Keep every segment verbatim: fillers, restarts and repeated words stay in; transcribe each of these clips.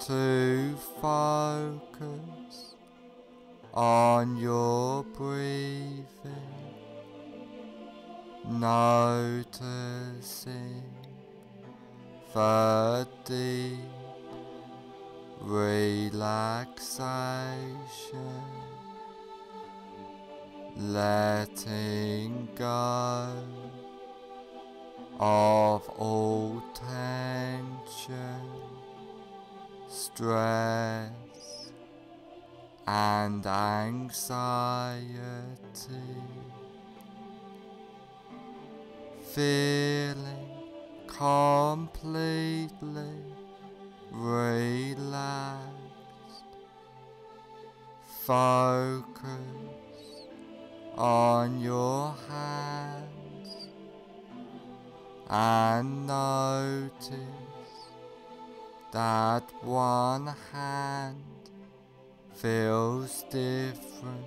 to focus on your breathing, noticing the deep relaxation, letting go of all tension, stress and anxiety, feeling completely relaxed. Focus on your hands and notice that one hand feels different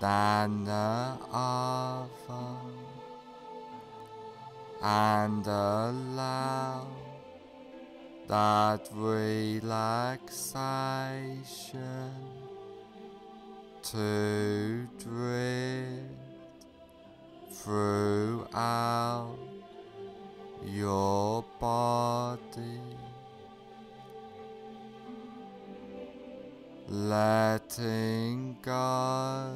than the other, and allow that relaxation to drift throughout your body, letting go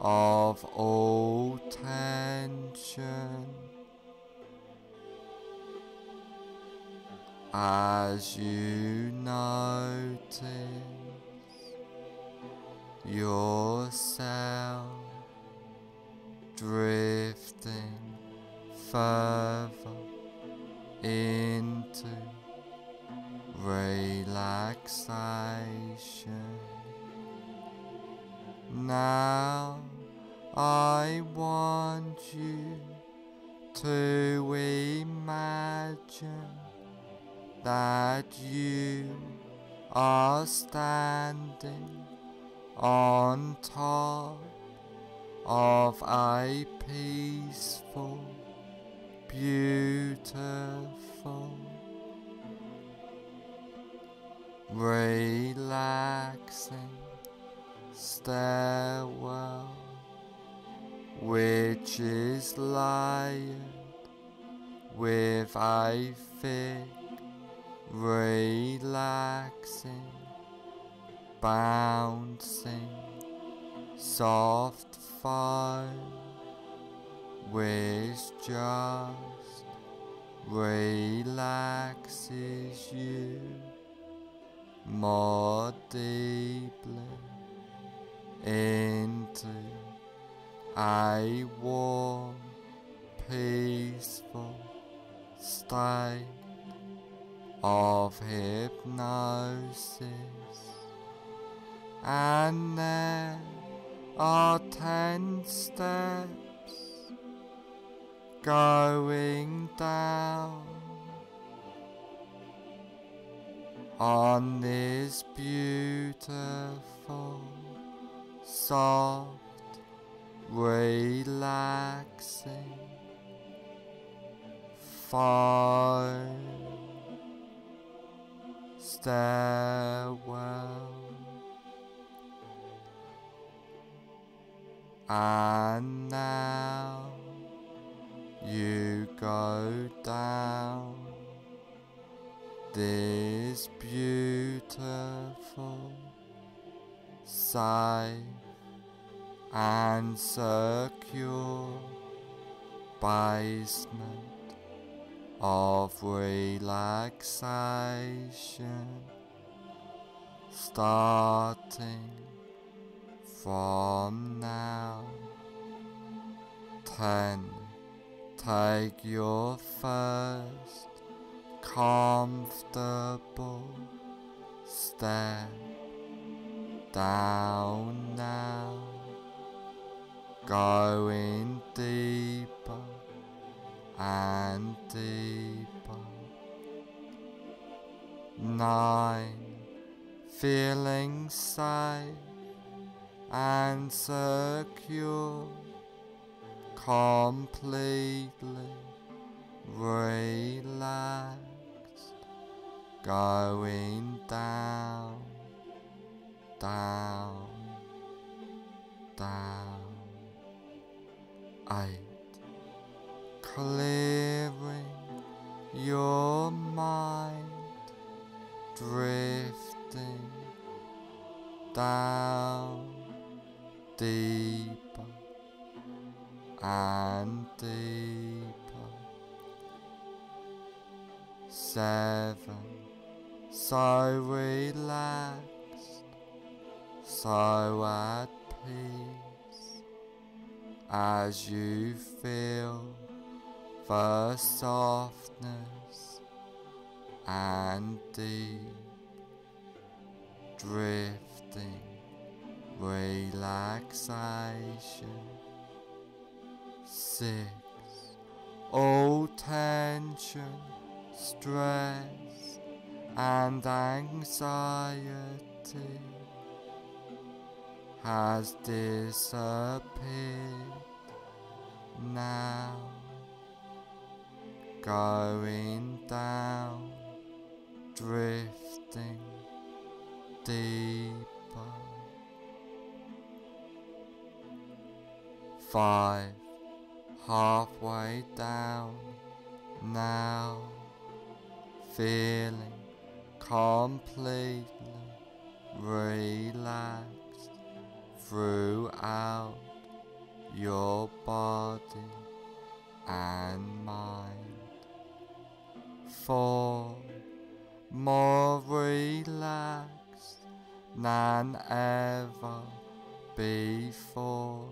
of all tension as you notice yourself drifting further into relaxation. Now I want you to imagine that you are standing on top of a peaceful, beautiful, relaxing stairwell, which is layered with a thick, relaxing, bouncing, soft foam, which just relaxes you more deeply into a warm, peaceful state of hypnosis. And there are ten steps going down on this beautiful, soft, relaxing foam stairwell. And now you go down this beautiful, safe and secure basement of relaxation, starting from now. Ten, ten, Take your first comfortable step down now, going deeper and deeper. Nine, feeling safe and secure, completely relaxed, going down, down, down. Eight, clearing your mind, drifting down deeper and deeper. Seven, so relaxed, so at peace, as you feel the softness and deep drifting relaxation. Six, all tension, stress and anxiety has disappeared now, going down, drifting deeper. Five, halfway down now, feeling completely relaxed throughout your body and mind. Four, more relaxed than ever before,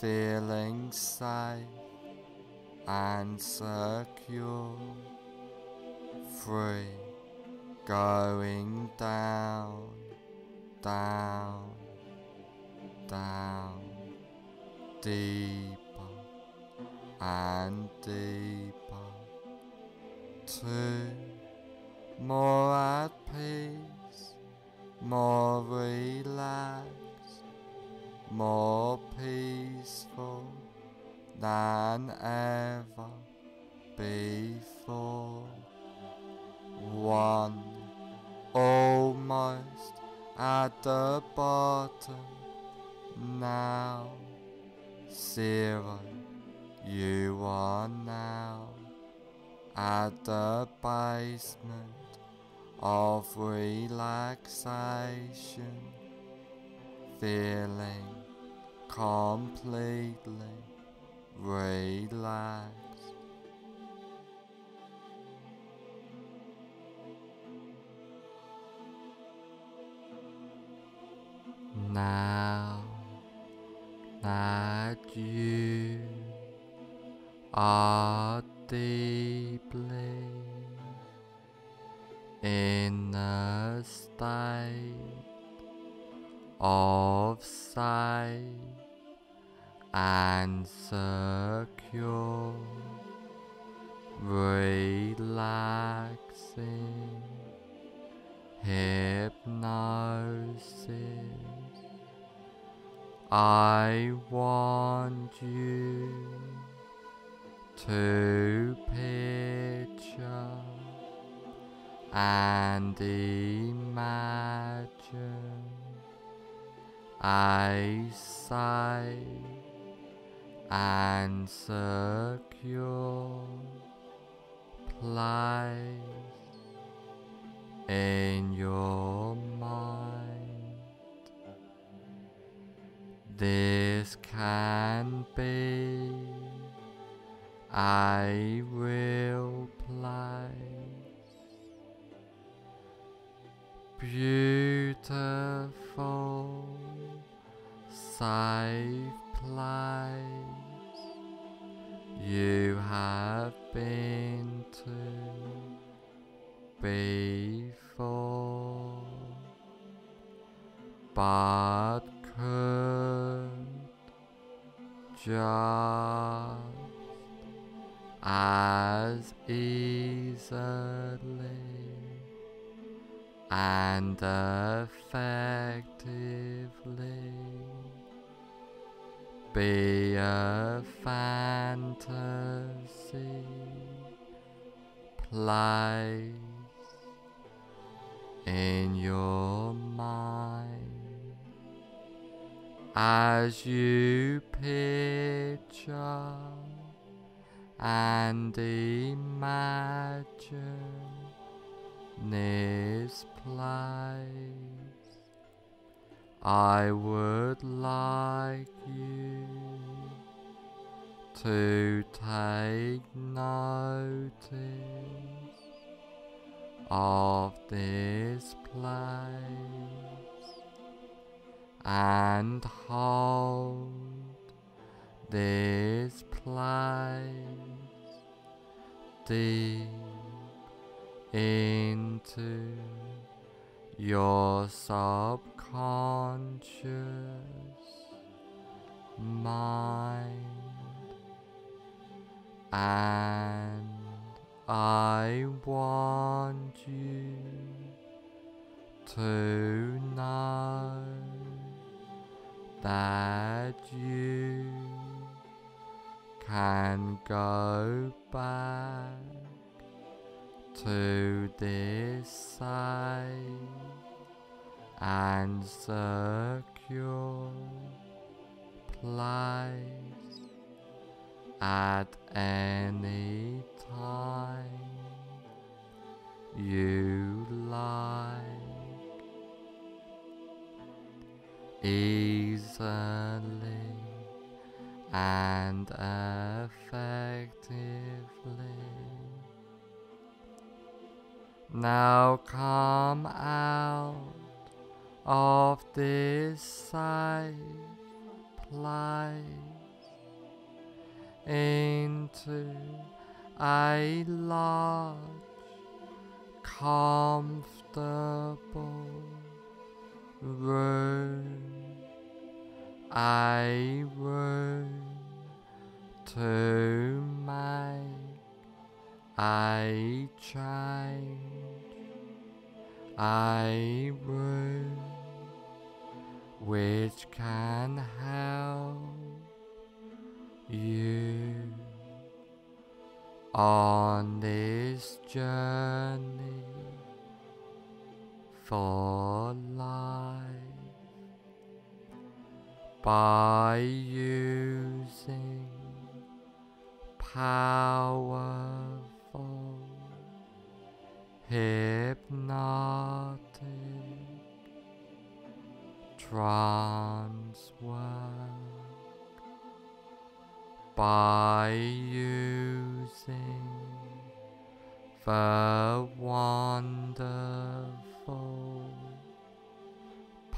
feeling safe and secure. Three, going down, down, down, deeper and deeper. Two, more at peace, more relaxed, more peaceful than ever before. One, almost at the bottom now. Zero, you are now at the basement of relaxation, feeling completely relaxed. Now that you are deeply in a state of safe and secure relaxing hypnosis, I want you to picture and imagine a safe and secure place in your mind. This can be a real place, beautiful, safe place. you have been to before, but could just as easily and effectively be a fantasy place in your mind as you picture and imagine this place. I would like you to take notice of this place and hold this place deep into your subconscious mind, and I want you to know that you can go back to this side and secure place at any time you like, easily and effectively. Now come out of this safe place into a large, comfortable room, a room to make a change, a room which can help you on this journey for life by using powerful hypnotic trance work, by using the wonderful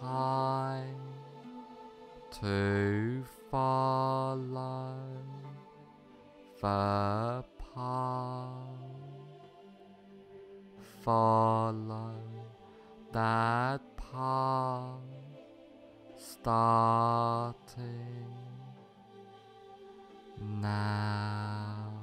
time to follow the path. Follow that path, starting now.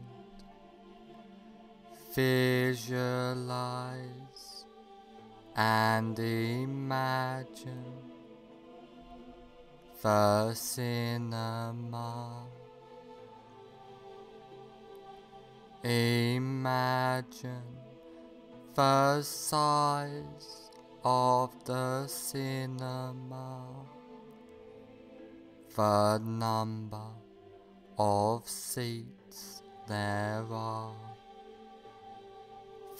Visualize and imagine the cinema. Imagine the size of the cinema, the number of seats there are,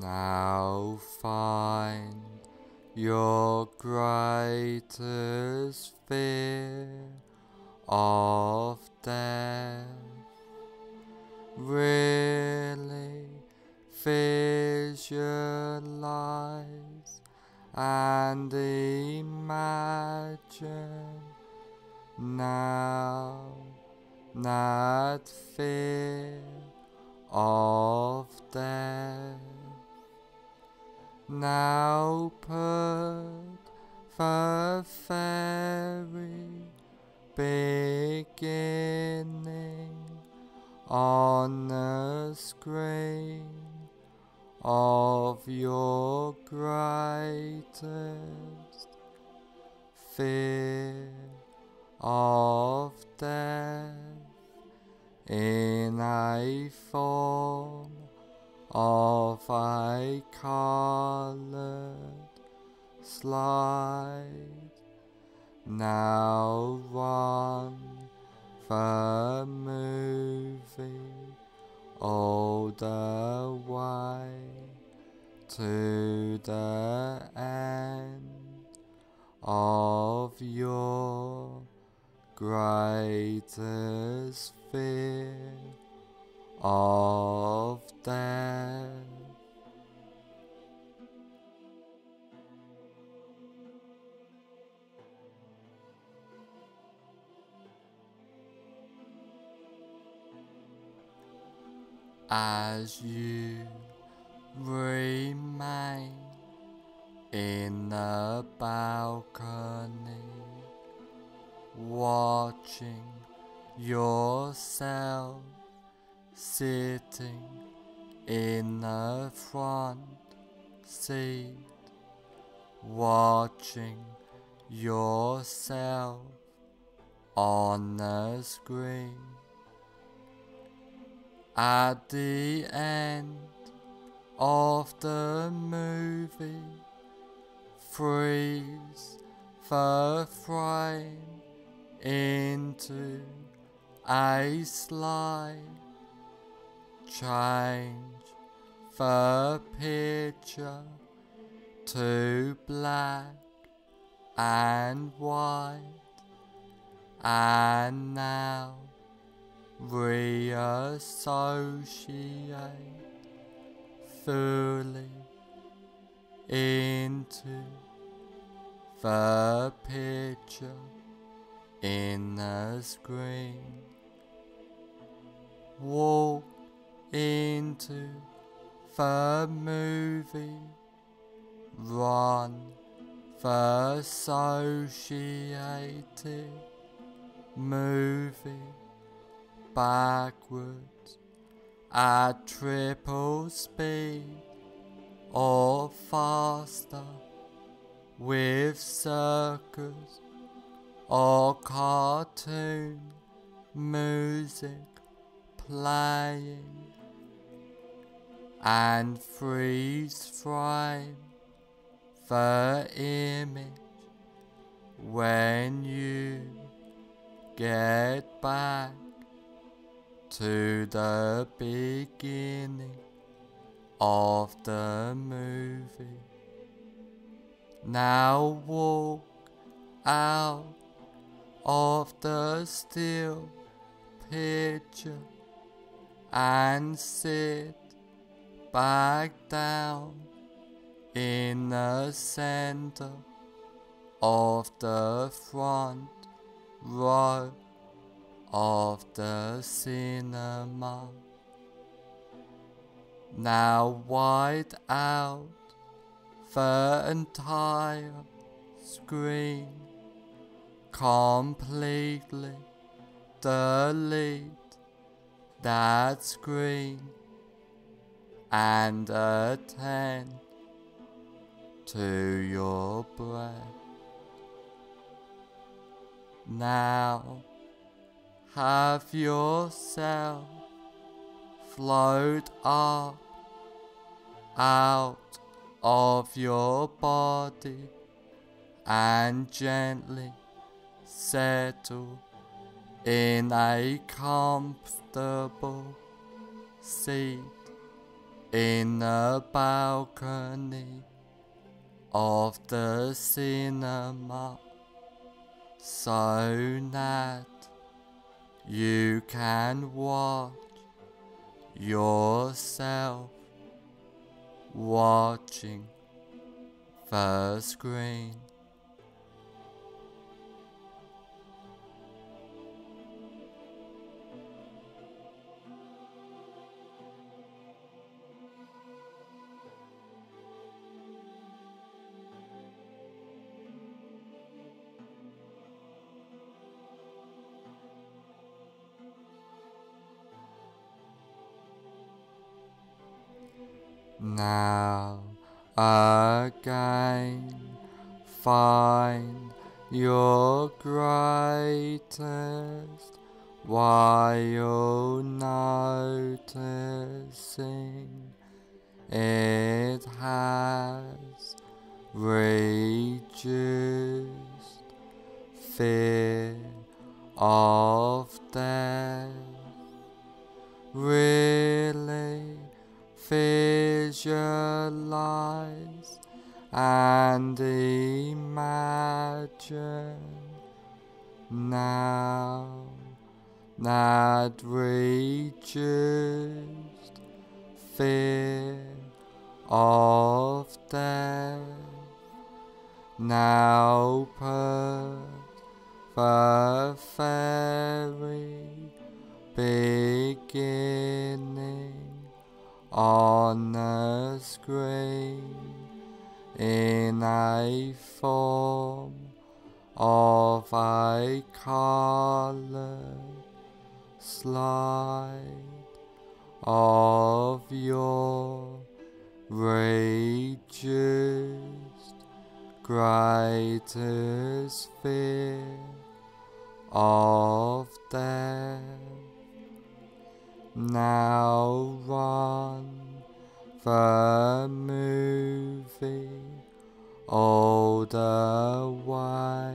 Now find your greatest fear of death. Really visualize and imagine now that fear of death. Now put the very beginning on the screen of your greatest fear of death in a form of a colored slide. Now run the movie all the way to the end of your greatest fear of death. as you remain in the balcony, watching yourself sitting in the front seat, watching yourself on the screen. At the end of the movie, freeze the frame into a slide, change the picture to black and white, and now reassociate fully into the picture in the screen. Walk into the movie, run the associated movie backwards at triple speed or faster, with circus or cartoon music playing, and freeze frame the image when you get back to the beginning of the movie. Now walk out of the still picture and sit back down in the center of the front row of the cinema. Now wide out the entire screen, completely delete that screen and attend to your breath. Now have yourself float up out of your body and gently settle in a comfortable seat in the balcony of the cinema, so that you can watch yourself watching the screen. Now again find your greatest while noticing it has reduced fear of death. Really visualize and imagine now that reduced fear of death. Now put the very beginning on a screen in a form of a coloured slide of your reduced greatest fear of death. Now run the movie all the way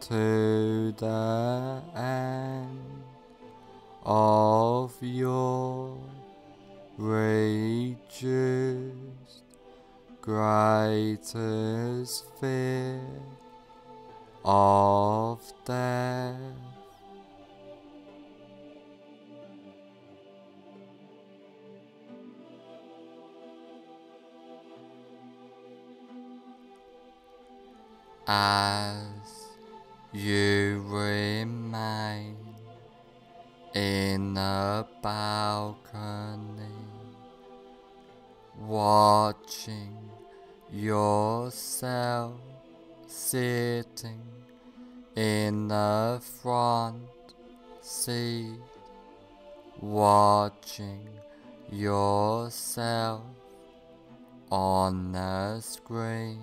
to the end of your reduced greatest fear of death. As you remain in the balcony, watching yourself sitting in the front seat, watching yourself on the screen.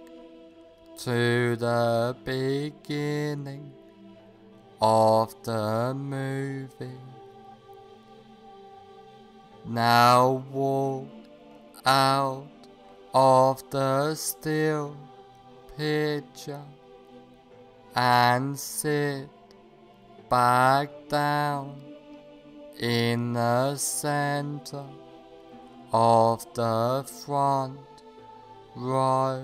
to the beginning of the movie. Now walk out of the still picture and sit back down in the center of the front row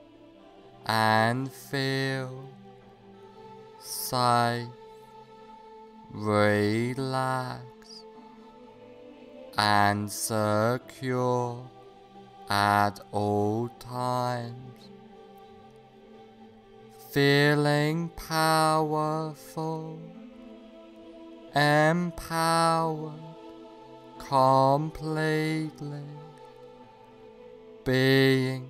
and feel safe, relaxed and secure at all times, feeling powerful, empowered completely, being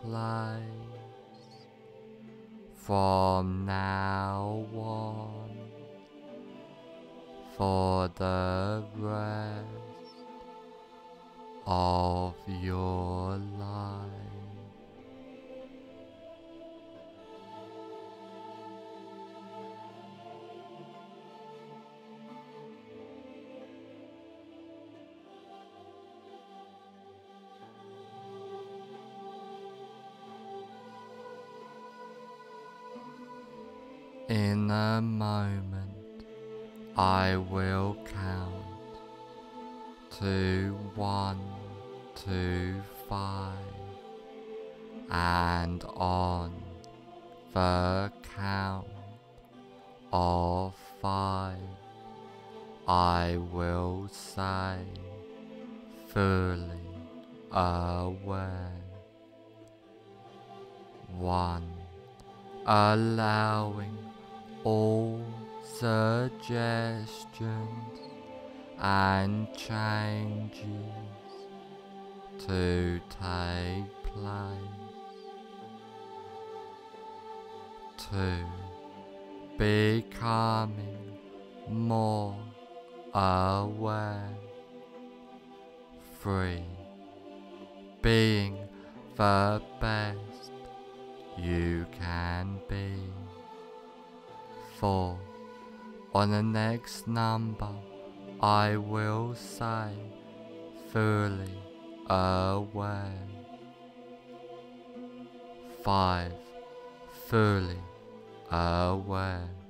place from now on for the rest of your life. In a moment, I will count to one, two, five, and on the count of five, I will say, fully aware. One, allowing all suggestions and changes to take place. Two, becoming more aware. Three, being the best you can be. Four, on the next number, I will say, fully aware. Five, fully aware.